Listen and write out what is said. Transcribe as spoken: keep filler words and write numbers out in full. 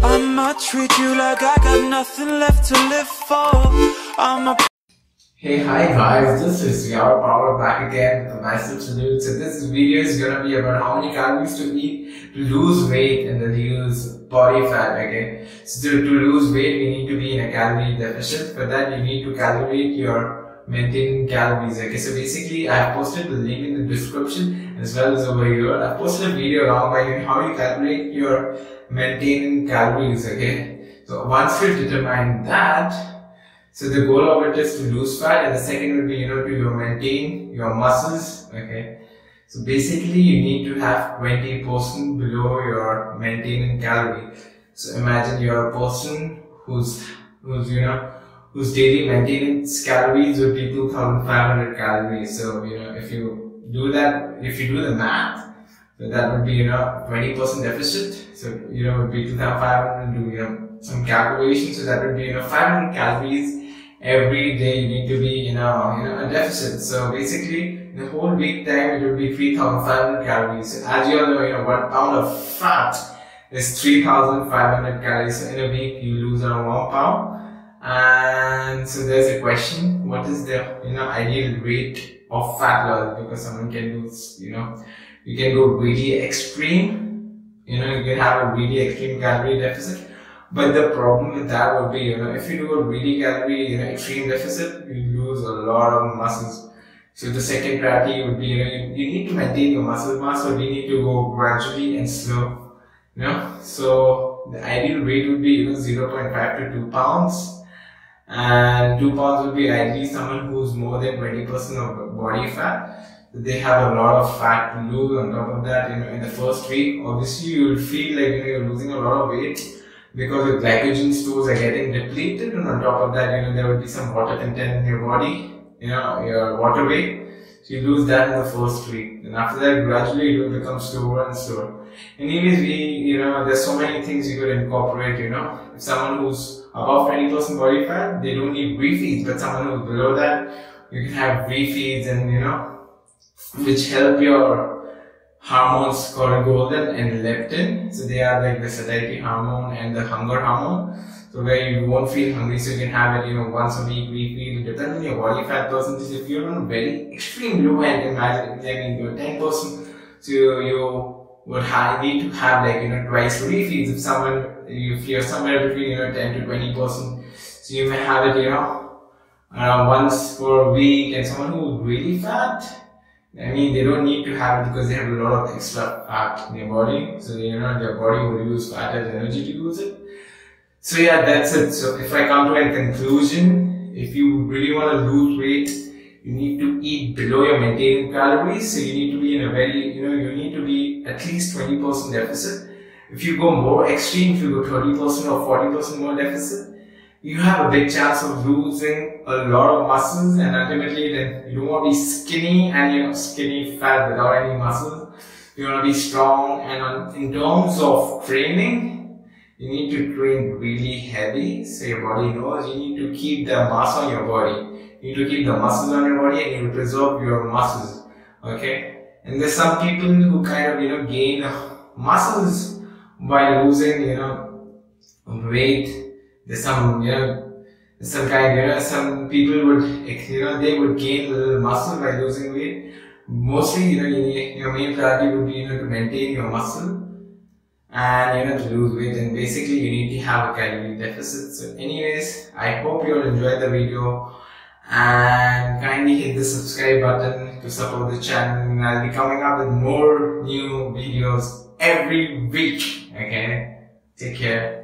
I'ma treat you like I got nothing left to live for. I'ma Hey, hi guys, this is Yavar Khan back again with a massive salute. So this video is gonna be about how many calories to eat to lose weight and then lose body fat, okay? So to, to lose weight, we need to be in a calorie deficit. For that, you need to calculate your maintained calories, okay? So basically, I have posted the link in the description as well as over here. I posted a video around by how you calculate your maintained calories, okay? So once you determine that, so the goal of it is to lose fat, and the second would be, you know, to maintain your muscles, okay? So basically you need to have twenty percent below your maintaining calorie. So imagine you're a person who's, who's, you know, whose daily maintenance calories would be two thousand five hundred calories. So, you know, if you do that, if you do the math, so that would be, you know, twenty percent deficit. So, you know, it would be two thousand five hundred, do, you know, some calculations. So that would be, you know, five hundred calories every day you need to be in a, you know, a deficit. So basically the whole week time it would be three thousand five hundred calories. So as you all know, you know, one pound of fat is three thousand five hundred calories. So in a week you lose around one pound. And so there's a question, what is the, you know, ideal rate of fat loss? Because someone can lose, you know, you can go really extreme, you know, you can have a really extreme calorie deficit. But the problem with that would be, you know, if you do a really calorie, you know, extreme deficit, you lose a lot of muscles. So the second priority would be, you know, you, you need to maintain your muscle mass, so we need to go gradually and slow, you know. So the ideal rate would be, you know, zero point five to two pounds, and two pounds would be ideally someone who's more than twenty percent of body fat. So they have a lot of fat to lose. On top of that, you know, in the first week, obviously you will feel like, you know, you're losing a lot of weight, because the glycogen stores are getting depleted, and on top of that, you know, there would be some water content in your body, you know, your water weight. So you lose that in the first week, and after that gradually it will become slower and slower. Anyways, we, you know, there's so many things you could incorporate, you know. If someone who's above twenty percent body fat, they don't need refeeds, but someone who's below that, you can have refeeds, and you know, which help your hormones called golden and leptin. So they are like the satiety hormone and the hunger hormone. So where you won't feel hungry, so you can have it, you know, once a week, weekly. It depends on your body fat percentage. If you're on a very extreme low end, imagine, I mean, you're ten percent, so you would have, need to have like, you know, twice refeeds. If someone, if you're somewhere between, you know, ten to twenty percent, so you may have it, you know, uh, once for a week. And someone who's really fat, I mean, they don't need to have it because they have a lot of extra fat in their body. So, you know, their body will use fat as energy to use it. So yeah, that's it. So if I come to a conclusion, if you really want to lose weight, you need to eat below your maintaining calories. So you need to be in a very, you know, you need to be at least twenty percent deficit. If you go more extreme, if you go thirty percent or forty percent more deficit, you have a big chance of losing a lot of muscles, and ultimately then you don't want to be skinny and, you know, skinny fat without any muscles. You want to be strong, and on, in terms of training, you need to train really heavy so your body knows. You need to keep the mass on your body, you need to keep the muscles on your body, and you preserve your muscles, okay? And there's some people who kind of, you know, gain muscles by losing, you know, weight. There's some, you know, some kind, you know, some people would, you know, they would gain a little muscle by losing weight. Mostly, you know, your main priority would be, you know, to maintain your muscle and, you know, to lose weight. And basically, you need to have a calorie deficit. So anyways, I hope you all enjoyed the video, and kindly hit the subscribe button to support the channel. And I'll be coming up with more new videos every week, okay? Take care.